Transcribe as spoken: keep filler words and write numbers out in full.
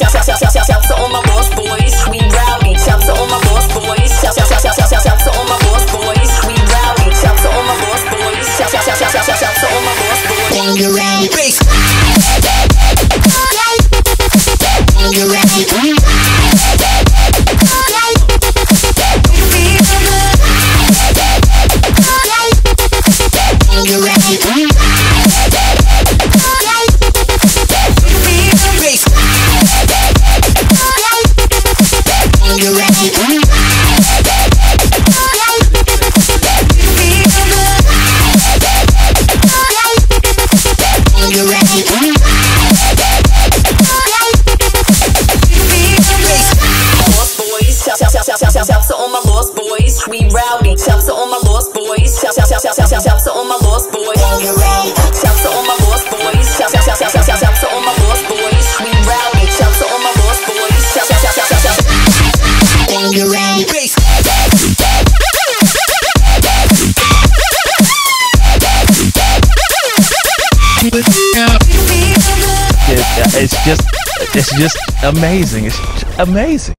Shout, shout, shout, shout, shout, shout to all my boss boys, we rowdy. Shout to all my boss boys. Shout, shout, shout, shout, shout, shout to all my boss boys, we rowdy. Shout to all my boss boys. Shout, shout, shout, shout, shout, shout to all my boss boys. Bangarang, bangarang, we rowdy. Shout to all my lost boys. Shout, shout, shout, shout, shout, shout, shout to all my lost boys. Shout to all my lost boys. Shout, shout, shout, shout, shout, shout to all my lost boys. We rowdy. Shout to all my lost boys. Shout, shout, shout, shout, shout, shout. Bangarang, it's just, it's just amazing. It's amazing.